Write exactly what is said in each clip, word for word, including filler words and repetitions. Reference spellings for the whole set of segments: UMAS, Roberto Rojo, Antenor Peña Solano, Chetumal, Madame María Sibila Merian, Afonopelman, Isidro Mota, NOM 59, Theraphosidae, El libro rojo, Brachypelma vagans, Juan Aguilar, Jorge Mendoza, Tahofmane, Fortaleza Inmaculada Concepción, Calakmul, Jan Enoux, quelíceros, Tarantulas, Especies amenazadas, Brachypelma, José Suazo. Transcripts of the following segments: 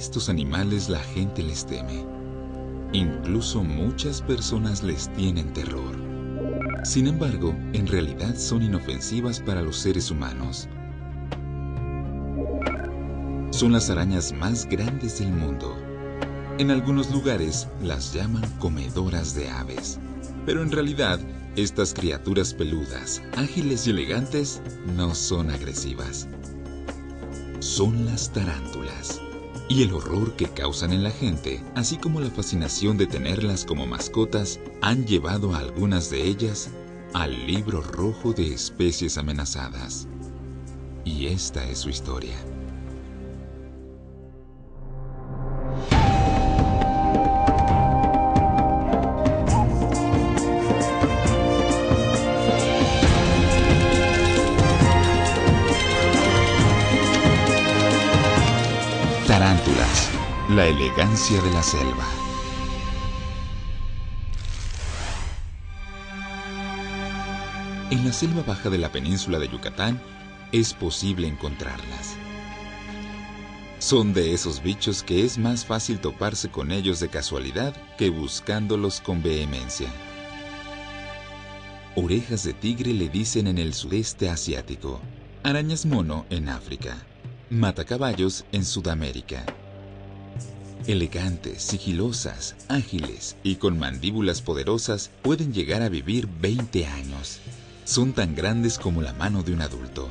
estos animales la gente les teme. Incluso muchas personas les tienen terror. Sin embargo, en realidad son inofensivas para los seres humanos. Son las arañas más grandes del mundo. En algunos lugares las llaman comedoras de aves, pero en realidad estas criaturas peludas, ágiles y elegantes no son agresivas. Son las tarántulas, y el horror que causan en la gente, así como la fascinación de tenerlas como mascotas, han llevado a algunas de ellas al libro rojo de especies amenazadas. Y esta es su historia. Tarántulas, la elegancia de la selva. En la selva baja de la península de Yucatán es posible encontrarlas. Son de esos bichos que es más fácil toparse con ellos de casualidad que buscándolos con vehemencia. Orejas de tigre le dicen en el sudeste asiático, arañas mono en África, matacaballos en Sudamérica. Elegantes, sigilosas, ágiles y con mandíbulas poderosas pueden llegar a vivir veinte años. Son tan grandes como la mano de un adulto.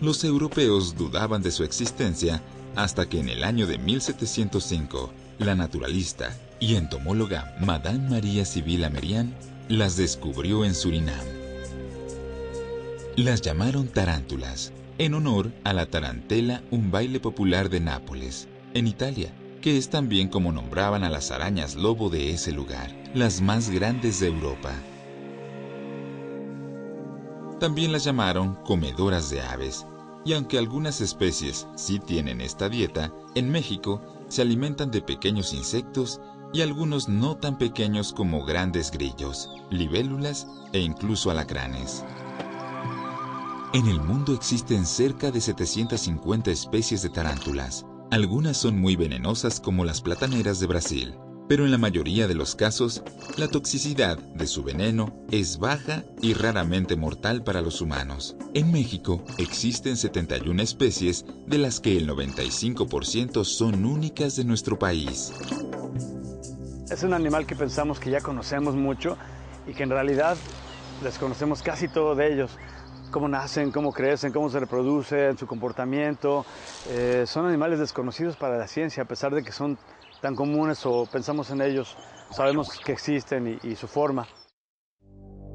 Los europeos dudaban de su existencia hasta que en el año de mil setecientos cinco, la naturalista y entomóloga Madame María Sibila Merian las descubrió en Surinam. Las llamaron tarántulas, en honor a la tarantela, un baile popular de Nápoles, en Italia, que es también como nombraban a las arañas lobo de ese lugar, las más grandes de Europa. También las llamaron comedoras de aves, y aunque algunas especies sí tienen esta dieta, en México se alimentan de pequeños insectos y algunos no tan pequeños como grandes grillos, libélulas e incluso alacranes. En el mundo existen cerca de setecientas cincuenta especies de tarántulas. Algunas son muy venenosas como las plataneras de Brasil, pero en la mayoría de los casos, la toxicidad de su veneno es baja y raramente mortal para los humanos. En México existen setenta y una especies, de las que el noventa y cinco por ciento son únicas de nuestro país. Es un animal que pensamos que ya conocemos mucho y que en realidad desconocemos casi todo de ellos. Cómo nacen, cómo crecen, cómo se reproducen, su comportamiento. Eh, son animales desconocidos para la ciencia, a pesar de que son tan comunes o pensamos en ellos, sabemos que existen y, y su forma.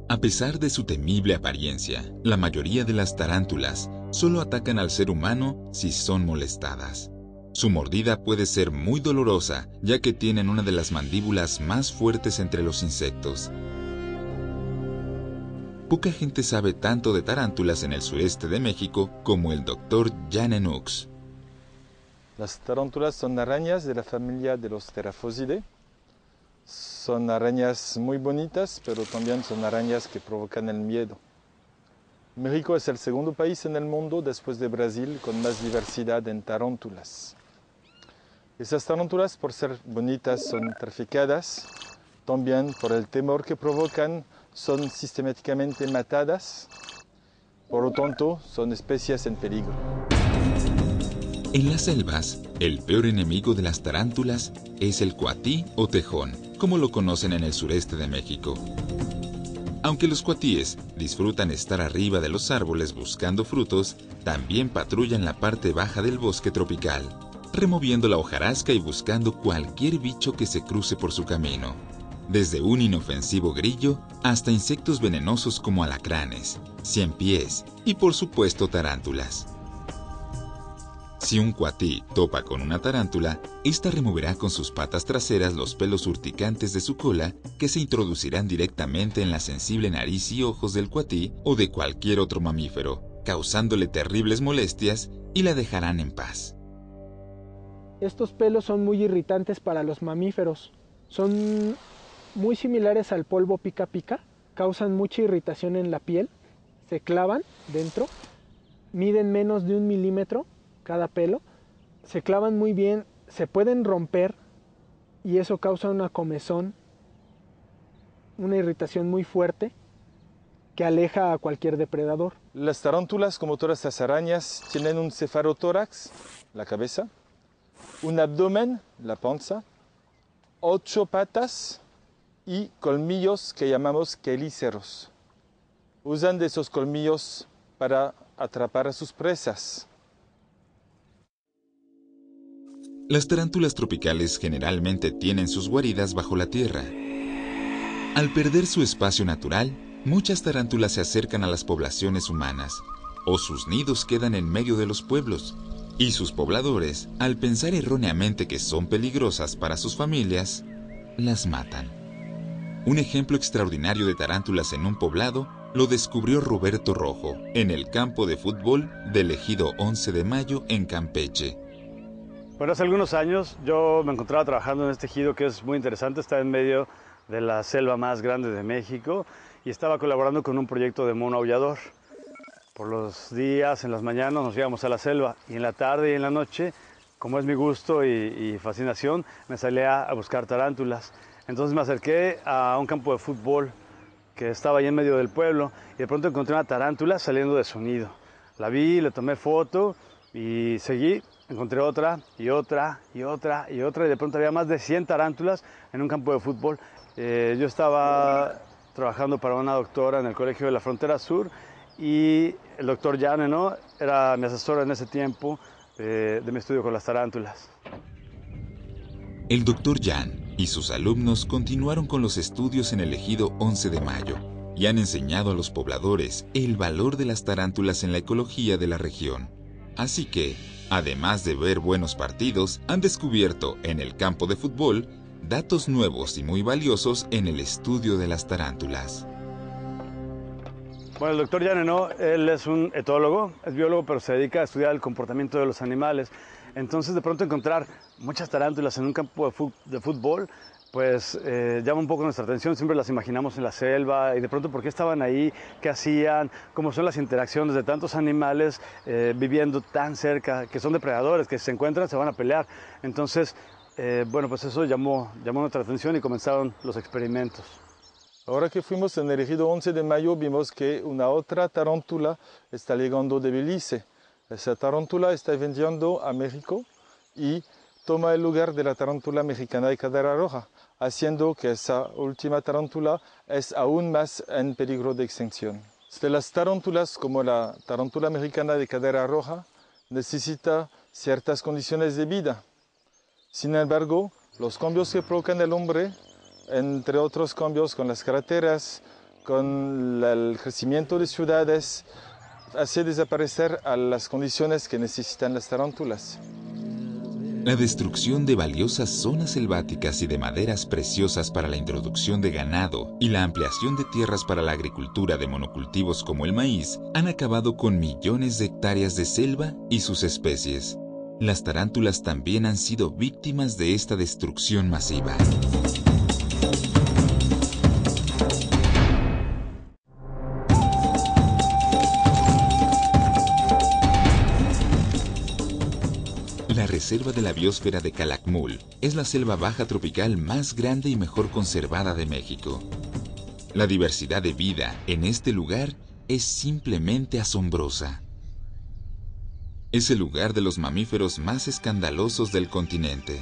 A pesar de su temible apariencia, la mayoría de las tarántulas solo atacan al ser humano si son molestadas. Su mordida puede ser muy dolorosa, ya que tienen una de las mandíbulas más fuertes entre los insectos. Poca gente sabe tanto de tarántulas en el sureste de México como el doctor Jan Enoux. Las tarántulas son arañas de la familia de los Theraphosidae. Son arañas muy bonitas, pero también son arañas que provocan el miedo. México es el segundo país en el mundo después de Brasil con más diversidad en tarántulas. Esas tarántulas, por ser bonitas, son traficadas. También por el temor que provocan, son sistemáticamente matadas, por lo tanto, son especies en peligro. En las selvas, el peor enemigo de las tarántulas es el cuatí o tejón, como lo conocen en el sureste de México. Aunque los cuatíes disfrutan estar arriba de los árboles buscando frutos, también patrullan la parte baja del bosque tropical, removiendo la hojarasca y buscando cualquier bicho que se cruce por su camino. Desde un inofensivo grillo hasta insectos venenosos como alacranes, ciempiés y por supuesto tarántulas. Si un cuatí topa con una tarántula, esta removerá con sus patas traseras los pelos urticantes de su cola que se introducirán directamente en la sensible nariz y ojos del cuatí o de cualquier otro mamífero, causándole terribles molestias y la dejarán en paz. Estos pelos son muy irritantes para los mamíferos. Son muy similares al polvo pica pica, causan mucha irritación en la piel, se clavan dentro, miden menos de un milímetro cada pelo se clavan muy bien, se pueden romper y eso causa una comezón, una irritación muy fuerte que aleja a cualquier depredador. Las tarántulas, como todas las arañas, tienen un cefalotórax, la cabeza, un abdomen, la panza, ocho patas y colmillos que llamamos quelíceros. Usan de esos colmillos para atrapar a sus presas. Las tarántulas tropicales generalmente tienen sus guaridas bajo la tierra. Al perder su espacio natural, muchas tarántulas se acercan a las poblaciones humanas, o sus nidos quedan en medio de los pueblos, y sus pobladores, al pensar erróneamente que son peligrosas para sus familias, las matan. Un ejemplo extraordinario de tarántulas en un poblado lo descubrió Roberto Rojo, en el campo de fútbol del ejido once de mayo en Campeche. Bueno, hace algunos años yo me encontraba trabajando en este ejido que es muy interesante, está en medio de la selva más grande de México, y estaba colaborando con un proyecto de mono aullador. Por los días, en las mañanas, nos íbamos a la selva, y en la tarde y en la noche, como es mi gusto y, y fascinación, me salía a buscar tarántulas. Entonces me acerqué a un campo de fútbol que estaba allí en medio del pueblo, y de pronto encontré una tarántula saliendo de su nido. La vi, le tomé foto y seguí, encontré otra, y otra, y otra, y otra, y de pronto había más de cien tarántulas en un campo de fútbol. Eh, yo estaba trabajando para una doctora en el Colegio de la Frontera Sur, y el doctor Yane, ¿no?, era mi asesor en ese tiempo eh, de mi estudio con las tarántulas. El doctor Yan y sus alumnos continuaron con los estudios en el ejido once de mayo y han enseñado a los pobladores el valor de las tarántulas en la ecología de la región. Así que, además de ver buenos partidos, han descubierto en el campo de fútbol datos nuevos y muy valiosos en el estudio de las tarántulas. Bueno, el doctor Yanenó, él es un etólogo, es biólogo, pero se dedica a estudiar el comportamiento de los animales. Entonces, de pronto encontrar muchas tarántulas en un campo de fútbol, pues eh, llama un poco nuestra atención. Siempre las imaginamos en la selva, y de pronto, ¿por qué estaban ahí? ¿Qué hacían? ¿Cómo son las interacciones de tantos animales eh, viviendo tan cerca, que son depredadores, que se encuentran, se van a pelear? Entonces, Eh, bueno, pues eso llamó, llamó nuestra atención y comenzaron los experimentos. Ahora que fuimos en el ejido once de mayo, vimos que una otra tarántula está llegando de Belice. Esa tarántula está vendiendo a México y toma el lugar de la tarántula mexicana de cadera roja, haciendo que esa última tarántula es aún más en peligro de extinción. De las tarántulas, como la tarántula mexicana de cadera roja, necesita ciertas condiciones de vida. Sin embargo, los cambios que provocan el hombre, entre otros cambios con las carreteras, con el crecimiento de ciudades, hace desaparecer a las condiciones que necesitan las tarántulas. La destrucción de valiosas zonas selváticas y de maderas preciosas para la introducción de ganado y la ampliación de tierras para la agricultura de monocultivos como el maíz han acabado con millones de hectáreas de selva y sus especies. Las tarántulas también han sido víctimas de esta destrucción masiva. La reserva de la biosfera de Calakmul es la selva baja tropical más grande y mejor conservada de México. La diversidad de vida en este lugar es simplemente asombrosa. Es el lugar de los mamíferos más escandalosos del continente.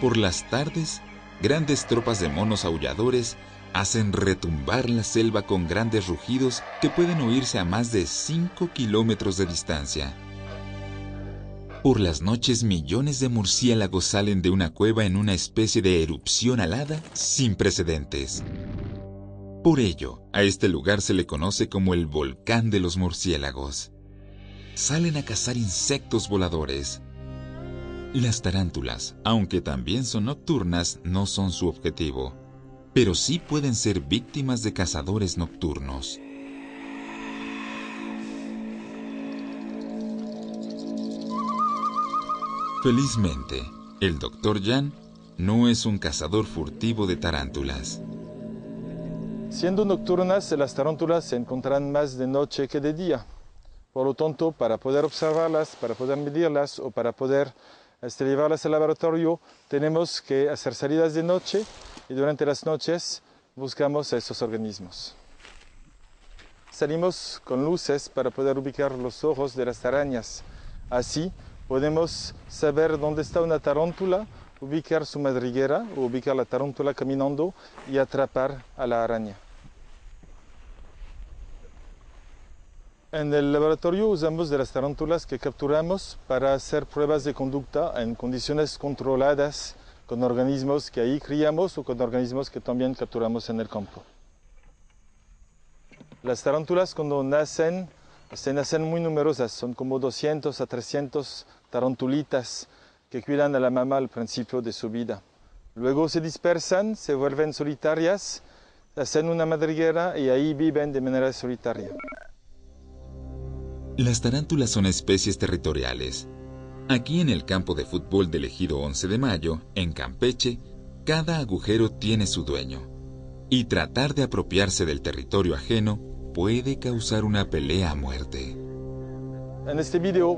Por las tardes, grandes tropas de monos aulladores hacen retumbar la selva con grandes rugidos que pueden oírse a más de cinco kilómetros de distancia. Por las noches, millones de murciélagos salen de una cueva en una especie de erupción alada sin precedentes. Por ello, a este lugar se le conoce como el volcán de los murciélagos. Salen a cazar insectos voladores. Las tarántulas, aunque también son nocturnas, no son su objetivo, pero sí pueden ser víctimas de cazadores nocturnos. Felizmente, el doctor Yan no es un cazador furtivo de tarántulas. Siendo nocturnas, las tarántulas se encuentran más de noche que de día. Por lo tanto, para poder observarlas, para poder medirlas o para poder este, llevarlas al laboratorio, tenemos que hacer salidas de noche y durante las noches buscamos a estos organismos. Salimos con luces para poder ubicar los ojos de las arañas. Así podemos saber dónde está una tarántula, ubicar su madriguera o ubicar la tarántula caminando y atrapar a la araña. En el laboratorio usamos de las tarántulas que capturamos para hacer pruebas de conducta en condiciones controladas con organismos que ahí criamos o con organismos que también capturamos en el campo. Las tarántulas cuando nacen, se nacen muy numerosas, son como doscientas a trescientas tarántulitas que cuidan a la mamá al principio de su vida. Luego se dispersan, se vuelven solitarias, hacen una madriguera y ahí viven de manera solitaria. Las tarántulas son especies territoriales. Aquí en el campo de fútbol del ejido once de mayo, en Campeche, cada agujero tiene su dueño. Y tratar de apropiarse del territorio ajeno puede causar una pelea a muerte. En este video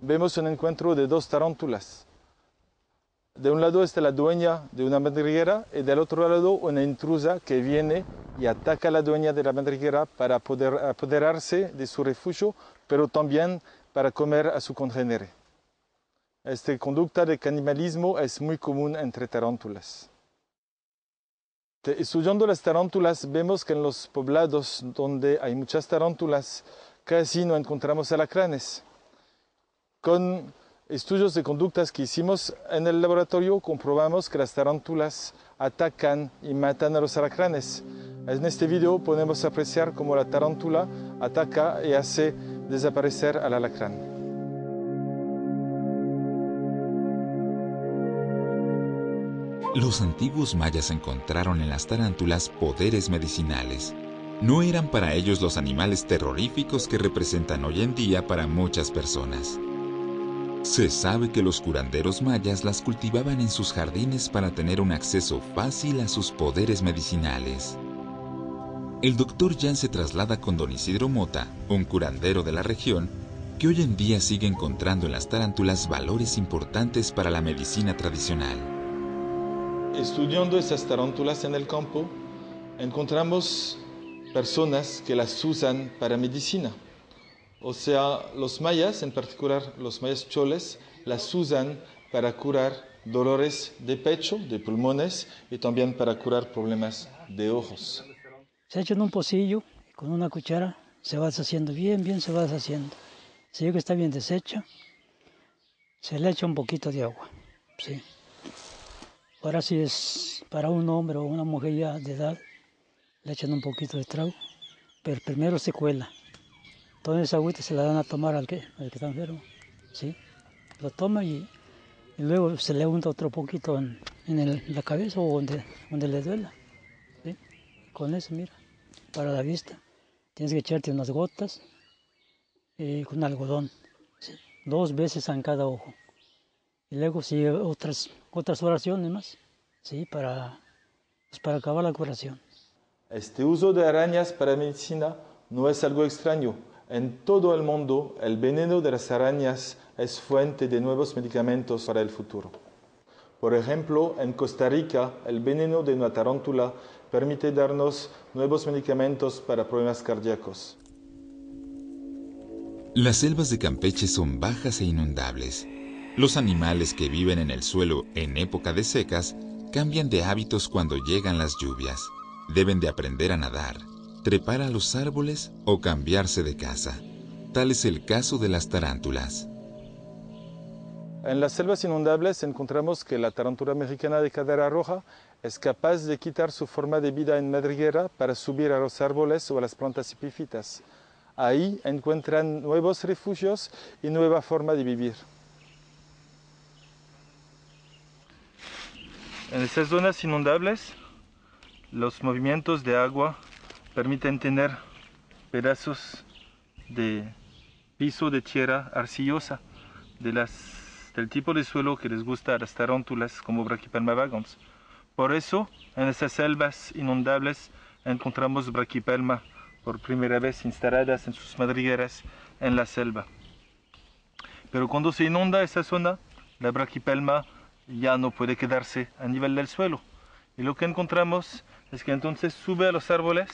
vemos un encuentro de dos tarántulas. De un lado está la dueña de una madriguera y del otro lado una intrusa que viene y ataca a la dueña de la madriguera para poder apoderarse de su refugio, pero también para comer a su congénere. Esta conducta de canibalismo es muy común entre tarántulas. Estudiando las tarántulas, vemos que en los poblados donde hay muchas tarántulas, casi no encontramos alacranes. Con estudios de conductas que hicimos en el laboratorio, comprobamos que las tarántulas atacan y matan a los alacranes. En este video podemos apreciar cómo la tarántula ataca y hace desaparecer al alacrán. Los antiguos mayas encontraron en las tarántulas poderes medicinales. No eran para ellos los animales terroríficos que representan hoy en día para muchas personas. Se sabe que los curanderos mayas las cultivaban en sus jardines para tener un acceso fácil a sus poderes medicinales. El doctor Yan se traslada con don Isidro Mota, un curandero de la región, que hoy en día sigue encontrando en las tarántulas valores importantes para la medicina tradicional. Estudiando estas tarántulas en el campo, encontramos personas que las usan para medicina. O sea, los mayas, en particular los mayas choles, las usan para curar dolores de pecho, de pulmones, y también para curar problemas de ojos. Se echa en un pocillo, con una cuchara, se va deshaciendo bien, bien se va deshaciendo. Si ve que está bien deshecha, se le echa un poquito de agua, sí. Ahora si es para un hombre o una mujer ya de edad, le echan un poquito de trago, pero primero se cuela. Entonces esa agüita se la dan a tomar al que, al que está enfermo, ¿sí? Lo toma y, y luego se le unta otro poquito en, en, el, en la cabeza o donde, donde le duela, ¿sí? Con eso, mira, para la vista, tienes que echarte unas gotas eh, con algodón, ¿sí? Dos veces en cada ojo. Y luego sí otras, otras oraciones más, ¿sí? para, pues para acabar la curación. Este uso de arañas para medicina no es algo extraño. En todo el mundo, el veneno de las arañas es fuente de nuevos medicamentos para el futuro. Por ejemplo, en Costa Rica, el veneno de una tarántula permite darnos nuevos medicamentos para problemas cardíacos. Las selvas de Campeche son bajas e inundables. Los animales que viven en el suelo en época de secas cambian de hábitos cuando llegan las lluvias. Deben de aprender a nadar, trepar a los árboles o cambiarse de casa. Tal es el caso de las tarántulas. En las selvas inundables encontramos que la tarántula mexicana de cadera roja es capaz de quitar su forma de vida en madriguera para subir a los árboles o a las plantas epífitas. Ahí encuentran nuevos refugios y nueva forma de vivir. En estas zonas inundables, los movimientos de agua permiten tener pedazos de piso de tierra arcillosa, de las, del tipo de suelo que les gusta a las tarántulas como Brachypelma vagans. Por eso, en estas selvas inundables encontramos Brachypelma por primera vez instaladas en sus madrigueras en la selva. Pero cuando se inunda esa zona, la Brachypelma ya no puede quedarse a nivel del suelo. Y lo que encontramos es que entonces sube a los árboles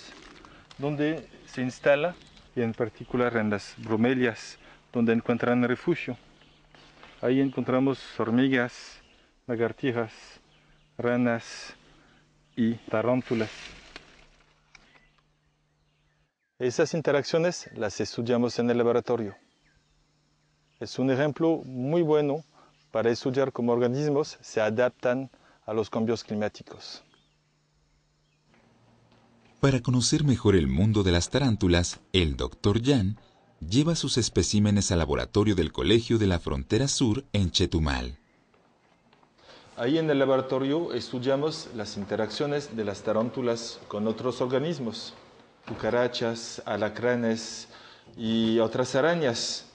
donde se instala, y en particular en las bromelias, donde encuentran refugio. Ahí encontramos hormigas, lagartijas, ranas y tarántulas. Esas interacciones las estudiamos en el laboratorio. Es un ejemplo muy bueno para estudiar cómo organismos se adaptan a los cambios climáticos. Para conocer mejor el mundo de las tarántulas, el doctor Yan lleva sus especímenes al laboratorio del Colegio de la Frontera Sur en Chetumal. Ahí en el laboratorio estudiamos las interacciones de las tarántulas con otros organismos, cucarachas, alacranes y otras arañas.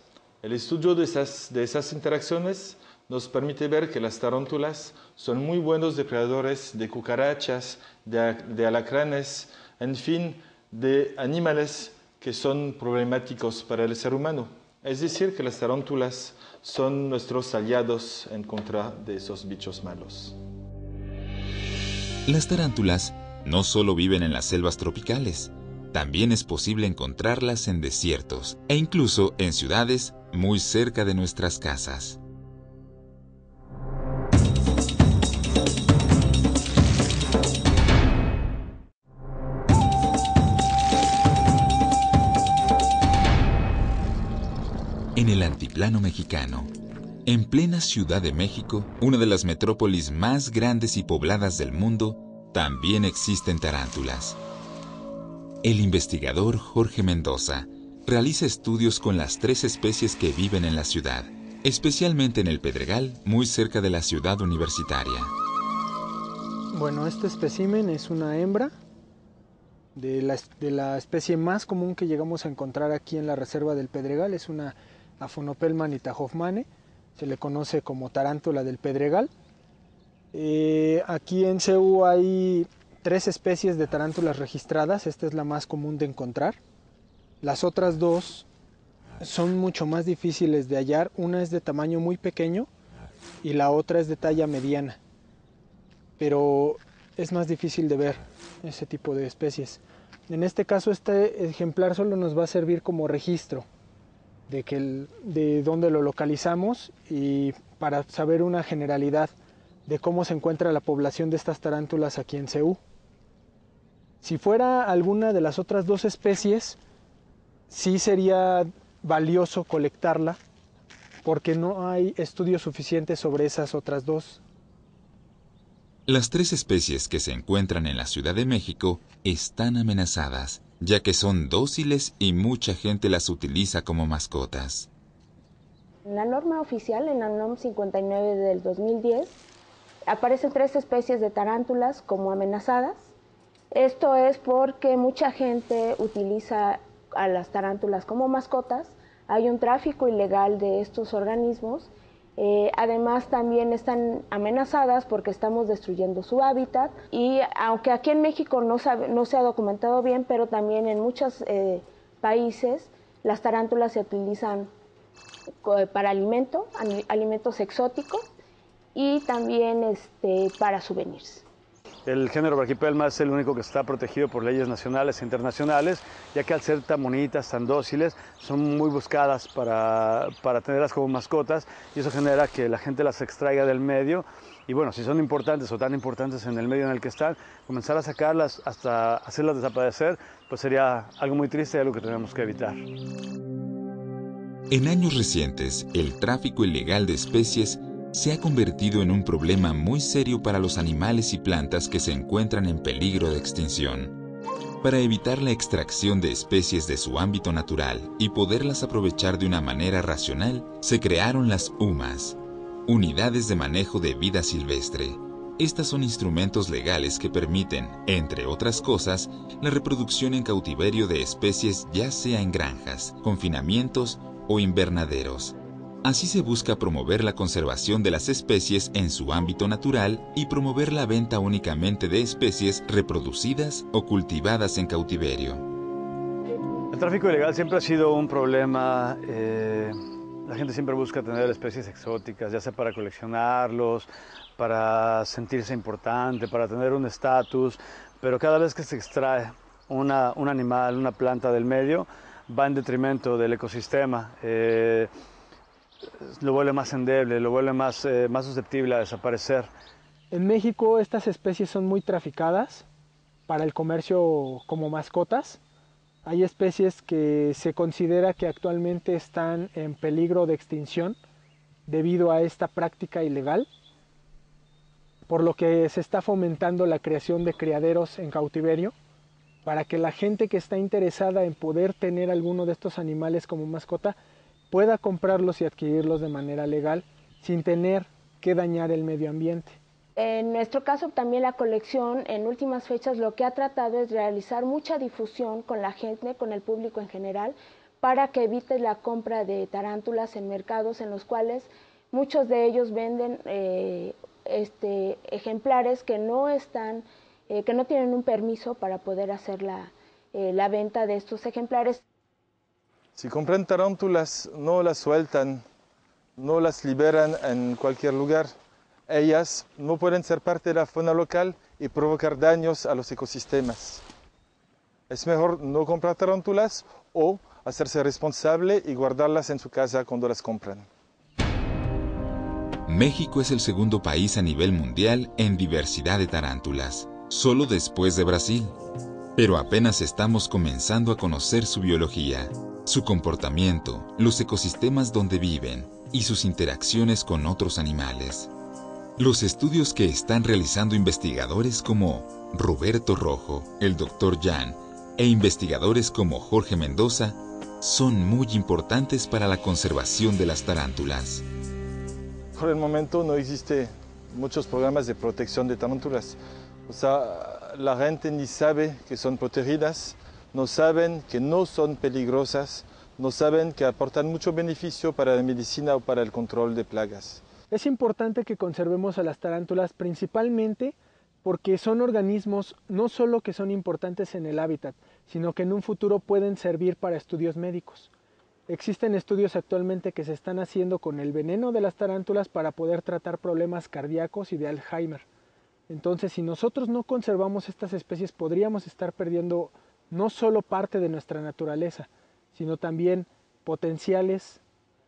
El estudio de esas, de esas interacciones nos permite ver que las tarántulas son muy buenos depredadores de cucarachas, de, de alacranes, en fin, de animales que son problemáticos para el ser humano. Es decir, que las tarántulas son nuestros aliados en contra de esos bichos malos. Las tarántulas no solo viven en las selvas tropicales, también es posible encontrarlas en desiertos e incluso en ciudades muy cerca de nuestras casas. En el antiplano mexicano, en plena Ciudad de México, una de las metrópolis más grandes y pobladas del mundo, también existen tarántulas. El investigador Jorge Mendoza realiza estudios con las tres especies que viven en la ciudad, especialmente en el Pedregal, muy cerca de la ciudad universitaria. Bueno, este espécimen es una hembra de la, de la especie más común que llegamos a encontrar aquí en la reserva del Pedregal, es una Afonopelman y Tahofmane, se le conoce como tarántula del Pedregal. Eh, aquí en C U hay tres especies de tarántulas registradas, esta es la más común de encontrar. Las otras dos son mucho más difíciles de hallar, una es de tamaño muy pequeño y la otra es de talla mediana, pero es más difícil de ver ese tipo de especies. En este caso este ejemplar solo nos va a servir como registro de, que el, de dónde lo localizamos y para saber una generalidad de cómo se encuentra la población de estas tarántulas aquí en C U. Si fuera alguna de las otras dos especies, sí sería valioso colectarla porque no hay estudios suficientes sobre esas otras dos. Las tres especies que se encuentran en la Ciudad de México están amenazadas, ya que son dóciles y mucha gente las utiliza como mascotas. En la norma oficial, en la NOM cincuenta y nueve del dos mil diez, aparecen tres especies de tarántulas como amenazadas. Esto es porque mucha gente utiliza a las tarántulas como mascotas. Hay un tráfico ilegal de estos organismos. Eh, además también están amenazadas porque estamos destruyendo su hábitat y aunque aquí en México no, sabe, no se ha documentado bien, pero también en muchos eh, países las tarántulas se utilizan para alimento, alimentos exóticos y también este, para souvenirs. El género Brachypelma es el único que está protegido por leyes nacionales e internacionales, ya que al ser tan bonitas, tan dóciles, son muy buscadas para, para tenerlas como mascotas y eso genera que la gente las extraiga del medio. Y bueno, si son importantes o tan importantes en el medio en el que están, comenzar a sacarlas hasta hacerlas desaparecer, pues sería algo muy triste y algo que tenemos que evitar. En años recientes, el tráfico ilegal de especies se ha convertido en un problema muy serio para los animales y plantas que se encuentran en peligro de extinción. Para evitar la extracción de especies de su ámbito natural y poderlas aprovechar de una manera racional, se crearon las U M A S, Unidades de Manejo de Vida Silvestre. Estas son instrumentos legales que permiten, entre otras cosas, la reproducción en cautiverio de especies ya sea en granjas, confinamientos o invernaderos. Así se busca promover la conservación de las especies en su ámbito natural y promover la venta únicamente de especies reproducidas o cultivadas en cautiverio. El tráfico ilegal siempre ha sido un problema. Eh, la gente siempre busca tener especies exóticas, ya sea para coleccionarlos, para sentirse importante, para tener un estatus, pero cada vez que se extrae una, un animal, una planta del medio, va en detrimento del ecosistema. Eh, lo vuelve más endeble, lo vuelve más, eh, más susceptible a desaparecer. En México estas especies son muy traficadas para el comercio como mascotas. Hay especies que se considera que actualmente están en peligro de extinción debido a esta práctica ilegal, por lo que se está fomentando la creación de criaderos en cautiverio para que la gente que está interesada en poder tener alguno de estos animales como mascota pueda comprarlos y adquirirlos de manera legal sin tener que dañar el medio ambiente. En nuestro caso también la colección en últimas fechas lo que ha tratado es realizar mucha difusión con la gente, con el público en general, para que evite la compra de tarántulas en mercados en los cuales muchos de ellos venden eh, este, ejemplares que no están, eh, que no tienen un permiso para poder hacer la, eh, la venta de estos ejemplares. Si compran tarántulas, no las sueltan, no las liberan en cualquier lugar. Ellas no pueden ser parte de la fauna local y provocar daños a los ecosistemas. Es mejor no comprar tarántulas o hacerse responsable y guardarlas en su casa cuando las compran. México es el segundo país a nivel mundial en diversidad de tarántulas, solo después de Brasil. Pero apenas estamos comenzando a conocer su biología, su comportamiento, los ecosistemas donde viven y sus interacciones con otros animales. Los estudios que están realizando investigadores como Roberto Rojo, el doctor Jan e investigadores como Jorge Mendoza son muy importantes para la conservación de las tarántulas. Por el momento no existen muchos programas de protección de tarántulas. O sea, la gente ni sabe que son protegidas, no saben que no son peligrosas, no saben que aportan mucho beneficio para la medicina o para el control de plagas. Es importante que conservemos a las tarántulas principalmente porque son organismos no solo que son importantes en el hábitat, sino que en un futuro pueden servir para estudios médicos. Existen estudios actualmente que se están haciendo con el veneno de las tarántulas para poder tratar problemas cardíacos y de Alzheimer. Entonces, si nosotros no conservamos estas especies, podríamos estar perdiendo no solo parte de nuestra naturaleza, sino también potenciales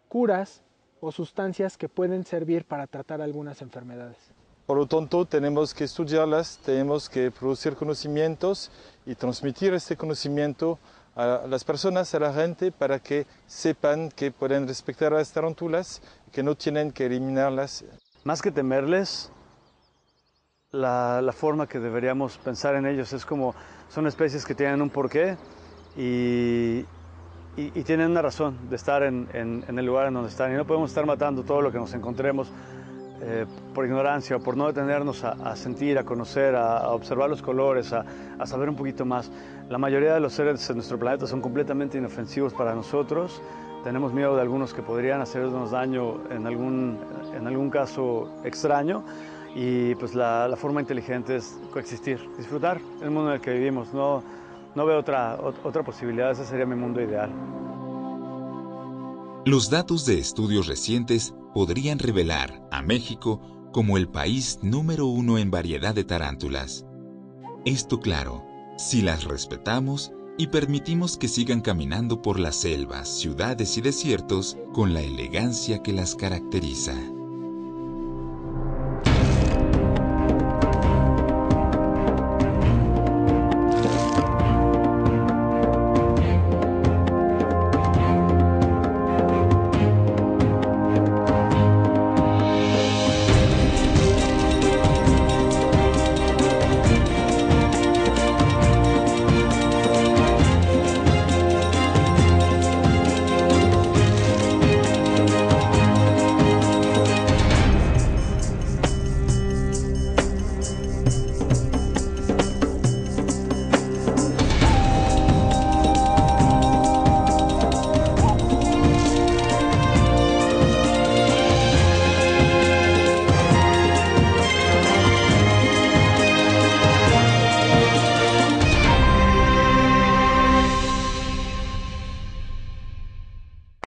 curas o sustancias que pueden servir para tratar algunas enfermedades. Por lo tanto, tenemos que estudiarlas, tenemos que producir conocimientos y transmitir este conocimiento a las personas, a la gente, para que sepan que pueden respetar a las tarántulas, que no tienen que eliminarlas. Más que temerles, la, la forma que deberíamos pensar en ellos es como son especies que tienen un porqué y Y, y tienen una razón de estar en, en, en el lugar en donde están. Y no podemos estar matando todo lo que nos encontremos eh, por ignorancia o por no detenernos a, a sentir, a conocer, a, a observar los colores, a, a saber un poquito más. La mayoría de los seres en nuestro planeta son completamente inofensivos para nosotros. Tenemos miedo de algunos que podrían hacernos daño en algún, en algún caso extraño. Y pues la, la forma inteligente es coexistir, disfrutar el mundo en el que vivimos, ¿no? No veo otra, otra posibilidad, ese sería mi mundo ideal. Los datos de estudios recientes podrían revelar a México como el país número uno en variedad de tarántulas. Esto claro, si las respetamos y permitimos que sigan caminando por las selvas, ciudades y desiertos con la elegancia que las caracteriza.